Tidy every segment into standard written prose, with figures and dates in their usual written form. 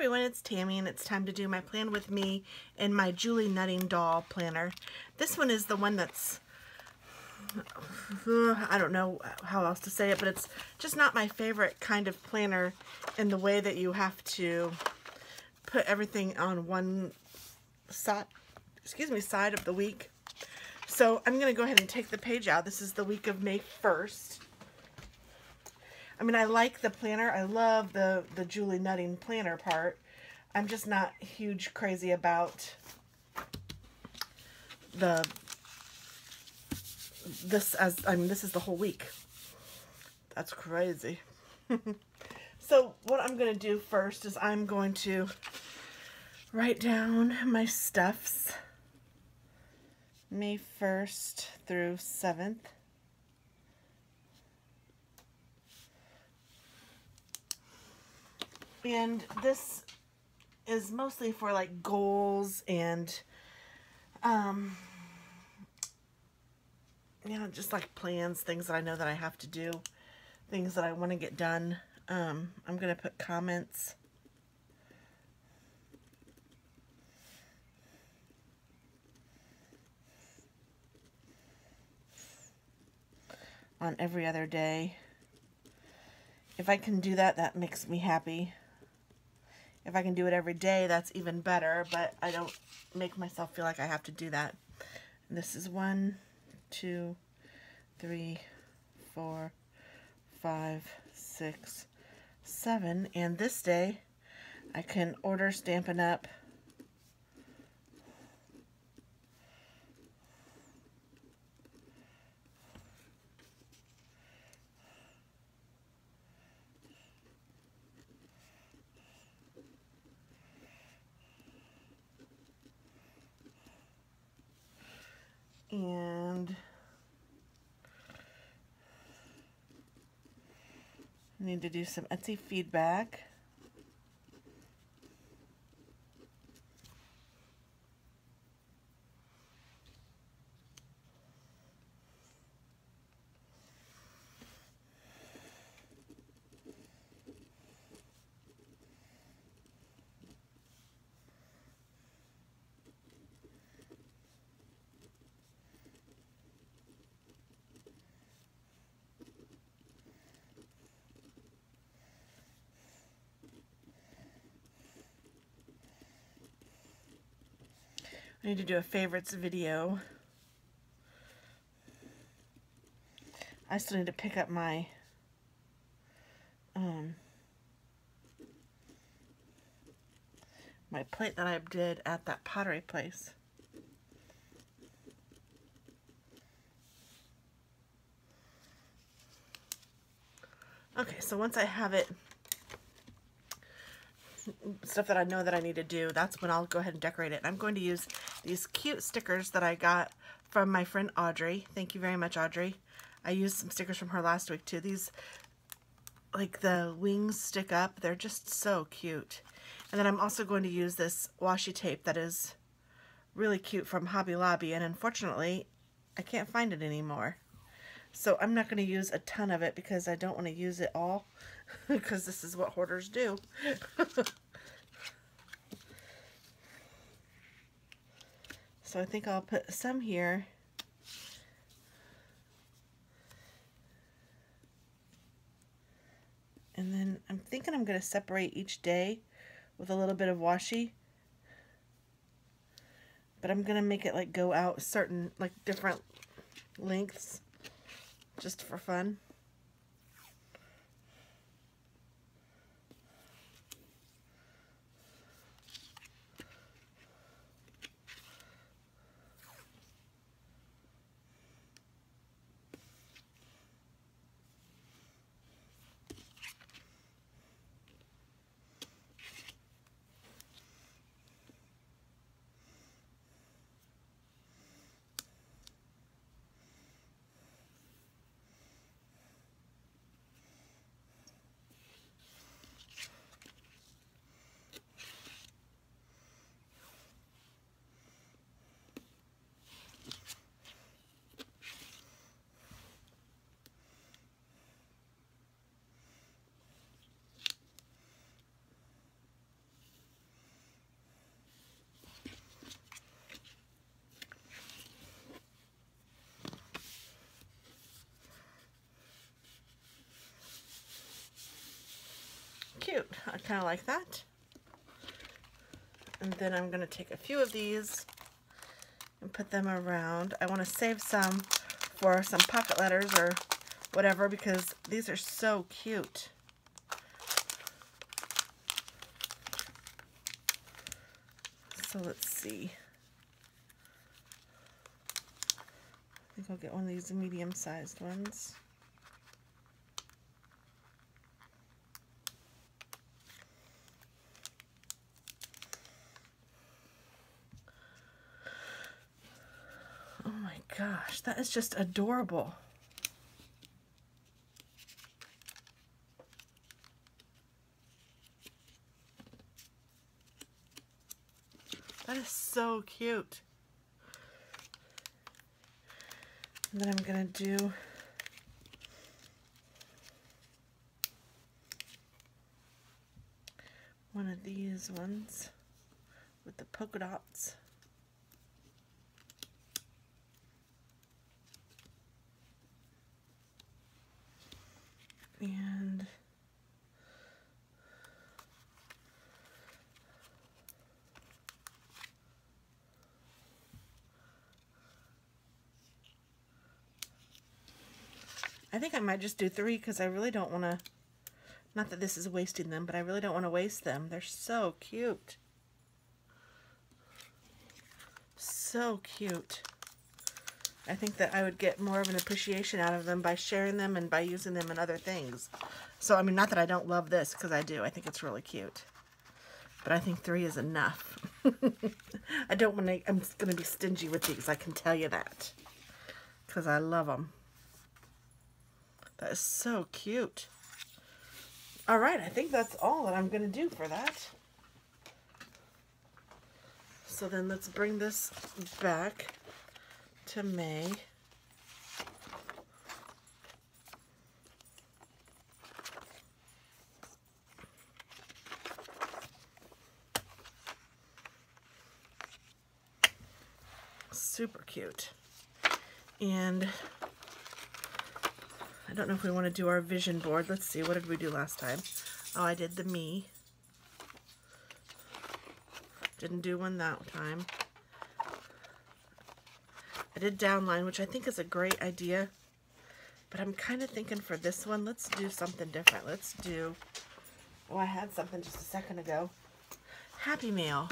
everyone, it's Tammy, and it's time to do my plan with me in my Julie Nutting doll planner. This one is the one that's, I don't know how else to say it, but it's just not my favorite kind of planner in the way that you have to put everything on one side, side of the week. So I'm going to go ahead and take the page out. This is the week of May 1st. I mean, I like the planner. I love the Julie Nutting planner part. I'm just not huge crazy about this this is the whole week. That's crazy. So what I'm going to do first is I'm going to write down my stuffs May 1st through 7th. And this is mostly for like goals and you know, just like plans, things that I know that I have to do, things that I want to get done. I'm going to put comments. On every other day. If I can do that, that makes me happy. If I can do it every day, that's even better, but I don't make myself feel like I have to do that. And this is 1, 2, 3, 4, 5, 6, 7. And this day, I can order Stampin' Up. And I need to do some Etsy feedback. I need to do a favorites video. I still need to pick up my my plate that I did at that pottery place. Okay, so once I have it, stuff that I know that I need to do, that's when I'll go ahead and decorate it. And I'm going to use these cute stickers that I got from my friend Audrey. Thank you very much, Audrey. I used some stickers from her last week too. These, like the wings stick up, they're just so cute. And then I'm also going to use this washi tape that is really cute from Hobby Lobby, and unfortunately I can't find it anymore. So I'm not going to use a ton of it because I don't want to use it all, because this is what hoarders do. So I think I'll put some here. And then I'm thinking I'm going to separate each day with a little bit of washi. But I'm going to make it like go out certain, like different lengths, just for fun. I kind of like that. And then I'm going to take a few of these and put them around. I want to save some for some pocket letters or whatever because these are so cute. So let's see. I think I'll get one of these medium-sized ones. Oh my gosh, that is just adorable. That is so cute. And then I'm gonna do one of these ones with the polka dots. And I think I might just do three because I really don't want to, not that this is wasting them, but I really don't want to waste them. They're so cute. So cute. I think that I would get more of an appreciation out of them by sharing them and by using them in other things. So, I mean, not that I don't love this, because I do. I think it's really cute. But I think three is enough. I don't want to, I'm going to be stingy with these, I can tell you that. Because I love them. That is so cute. All right, I think that's all that I'm going to do for that. So then let's bring this back to May. Super cute. And I don't know if we want to do our vision board. Let's see, what did we do last time? Oh, I did the me. Didn't do one that time. I did downline, which I think is a great idea, but I'm kind of thinking for this one, let's do something different. Let's do, oh, I had something just a second ago. Happy Meal.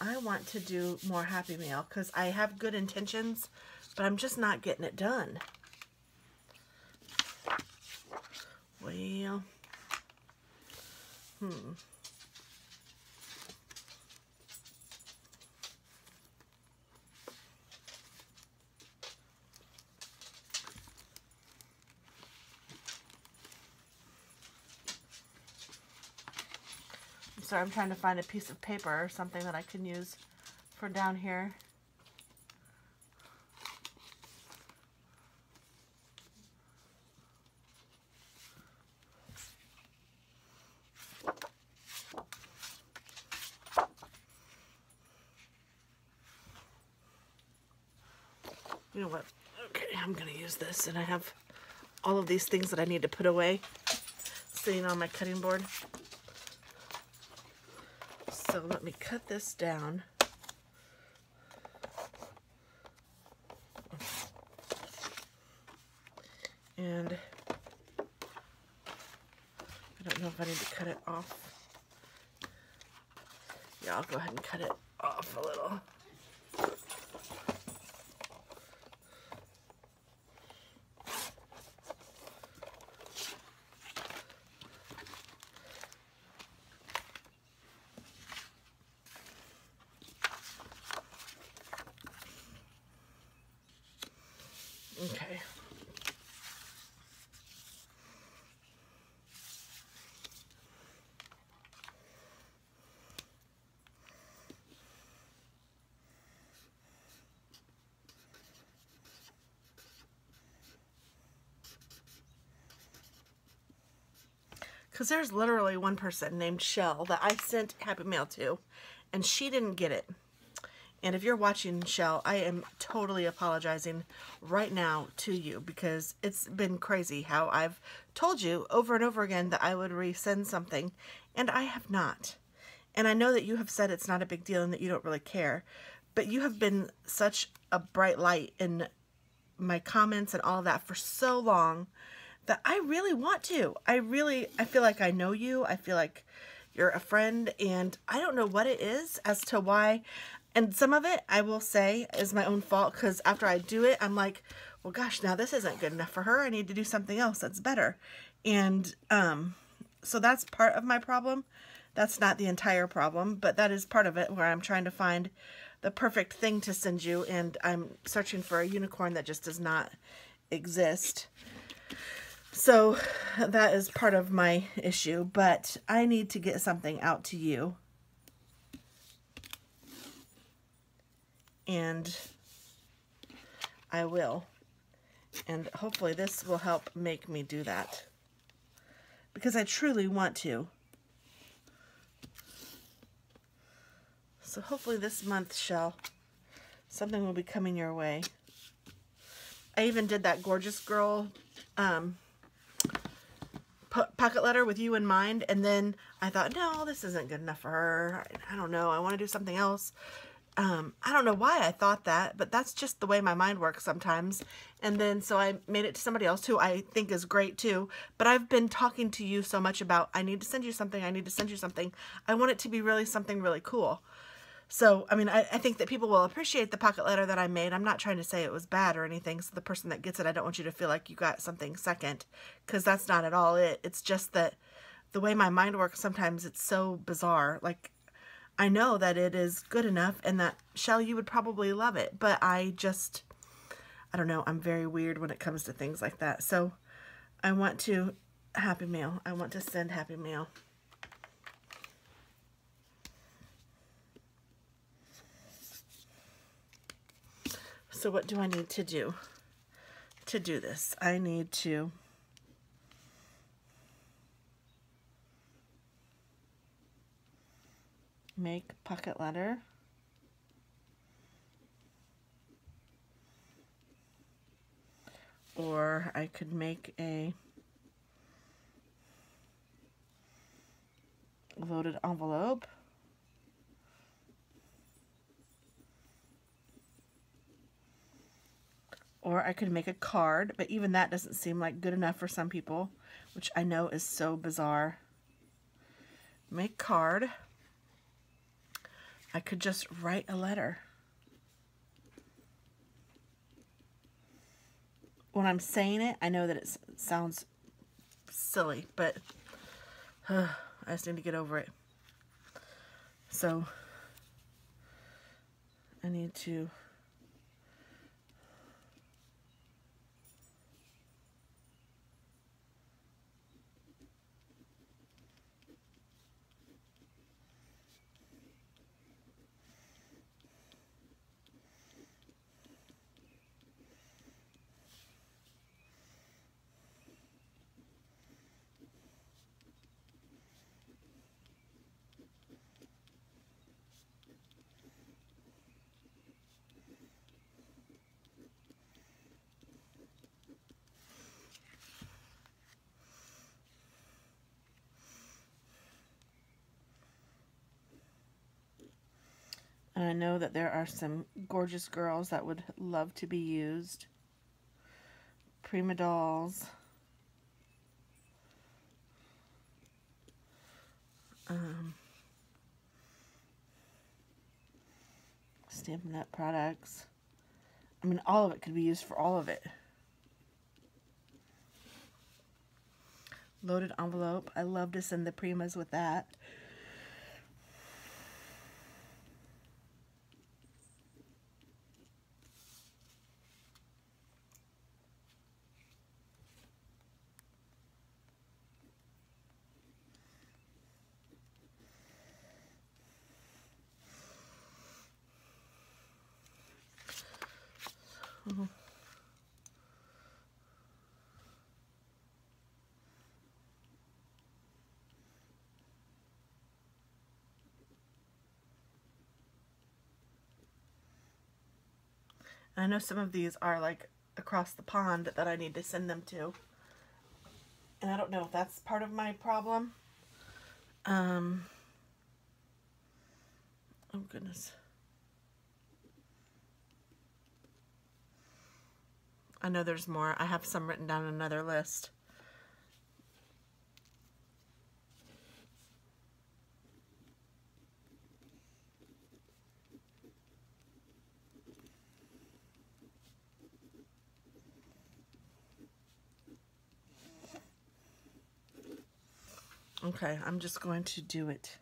I want to do more Happy Meal because I have good intentions, but I'm just not getting it done. Well, I'm sorry, I'm trying to find a piece of paper or something that I can use for down here. You know what? Okay, I'm gonna use this, and I have all of these things that I need to put away sitting on my cutting board. So let me cut this down. And I don't know if I need to cut it off. Yeah, I'll go ahead and cut it off a little. Okay. Because there's literally one person named Shell that I sent Happy Mail to, and she didn't get it. And if you're watching, Shell, I am totally apologizing right now to you, because it's been crazy how I've told you over and over again that I would resend something, and I have not. And I know that you have said it's not a big deal and that you don't really care, but you have been such a bright light in my comments and all of that for so long that I really want to. I feel like I know you. I feel like you're a friend, and I don't know what it is as to why. And some of it, I will say, is my own fault, because after I do it, I'm like, well, gosh, now this isn't good enough for her. I need to do something else that's better. And so that's part of my problem. That's not the entire problem, but that is part of it, where I'm trying to find the perfect thing to send you, and I'm searching for a unicorn that just does not exist. So that is part of my issue, but I need to get something out to you. And I will. And hopefully this will help make me do that, because I truly want to. So hopefully this month, Shell, something will be coming your way. I even did that gorgeous girl pocket letter with you in mind, and then I thought, no, this isn't good enough for her. I don't know. I want to do something else. I don't know why I thought that, but that's just the way my mind works sometimes. And then so I made it to somebody else who I think is great too, but I've been talking to you so much about, I need to send you something, I need to send you something. I want it to be really something really cool. So, I mean, I think that people will appreciate the pocket letter that I made. I'm not trying to say it was bad or anything. So the person that gets it, I don't want you to feel like you got something second, because that's not at all it. It's just that the way my mind works sometimes, it's so bizarre. Like, I know that it is good enough and that, Shell, you would probably love it, but I don't know, I'm very weird when it comes to things like that. So I want to Happy Mail. I want to send Happy Mail. So what do I need to do this? I need to make pocket letter. Or I could make a loaded envelope. Or I could make a card, but even that doesn't seem like good enough for some people, which I know is so bizarre. Make card. I could just write a letter. When I'm saying it, I know that it sounds silly, but I just need to get over it. So I need to I know that there are some gorgeous girls that would love to be used. Prima Dolls. Stampin' Up products. I mean, all of it could be used for all of it. Loaded envelope. I love to send the Primas with that. I know some of these are like across the pond that I need to send them to. And I don't know if that's part of my problem. Oh goodness. I know there's more. I have some written down on another list. Okay, I'm just going to do it.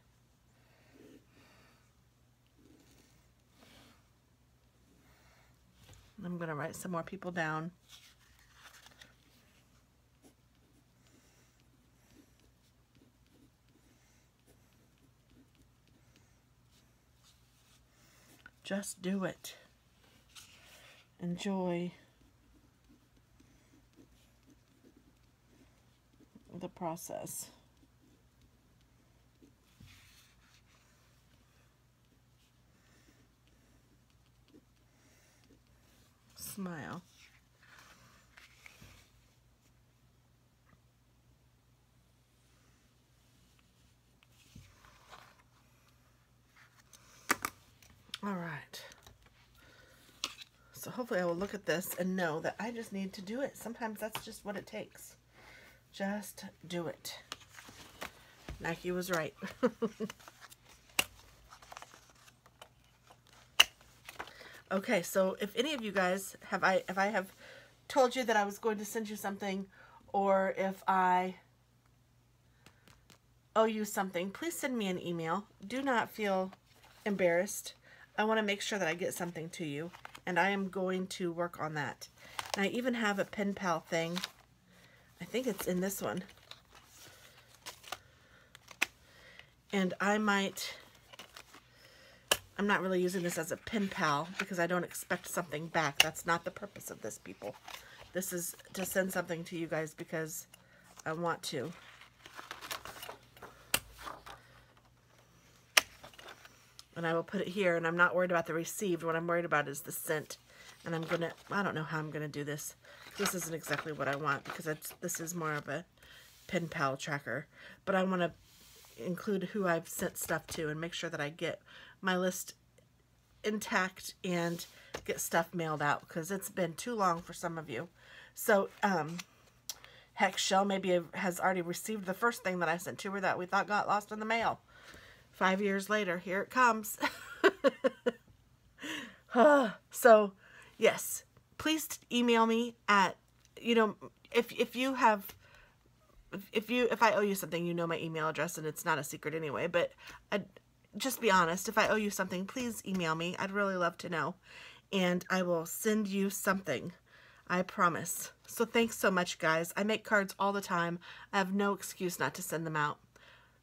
I'm going to write some more people down. Just do it. Enjoy the process. Smile. All right. So hopefully I will look at this and know that I just need to do it. Sometimes that's just what it takes. Just do it. Nike was right. Okay, so if any of you guys if I have told you that I was going to send you something, or if I owe you something, please send me an email. Do not feel embarrassed. I want to make sure that I get something to you, and I am going to work on that. And I even have a pen pal thing. I think it's in this one. And I might... I'm not really using this as a pen pal because I don't expect something back. That's not the purpose of this, people. This is to send something to you guys because I want to. And I will put it here, and I'm not worried about the received. What I'm worried about is the sent. And I'm going to, I don't know how I'm going to do this. This isn't exactly what I want because it's, this is more of a pen pal tracker. But I want to include who I've sent stuff to and make sure that I get my list intact and get stuff mailed out because it's been too long for some of you. So, heck, Shell maybe has already received the first thing that I sent to her that we thought got lost in the mail. 5 years later, here it comes. So, yes, please email me at, you know, if I owe you something, you know my email address, and it's not a secret anyway, but just be honest. If I owe you something, please email me. I'd really love to know, and I will send you something. I promise. So thanks so much, guys. I make cards all the time. I have no excuse not to send them out.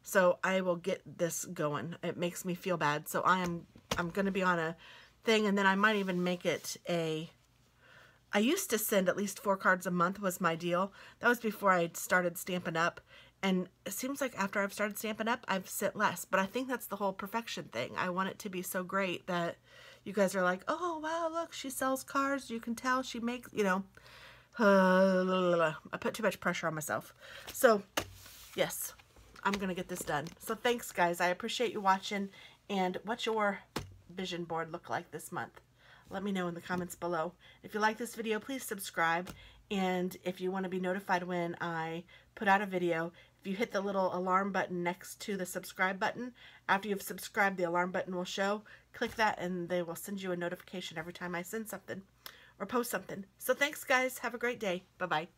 So I will get this going. It makes me feel bad. So I'm going to be on a thing, and then I might even make it a... I used to send at least 4 cards a month was my deal. That was before I started Stampin' Up. And it seems like after I've started Stampin' Up, I've sent less. But I think that's the whole perfection thing. I want it to be so great that you guys are like, oh, wow, look, she sells cards. You can tell she makes, you know. I put too much pressure on myself. So, yes, I'm going to get this done. So thanks, guys. I appreciate you watching. And what's your vision board look like this month? Let me know in the comments below. If you like this video, please subscribe. And if you want to be notified when I put out a video, if you hit the little alarm button next to the subscribe button, after you've subscribed, the alarm button will show. Click that and they will send you a notification every time I send something or post something. So thanks, guys. Have a great day. Bye-bye.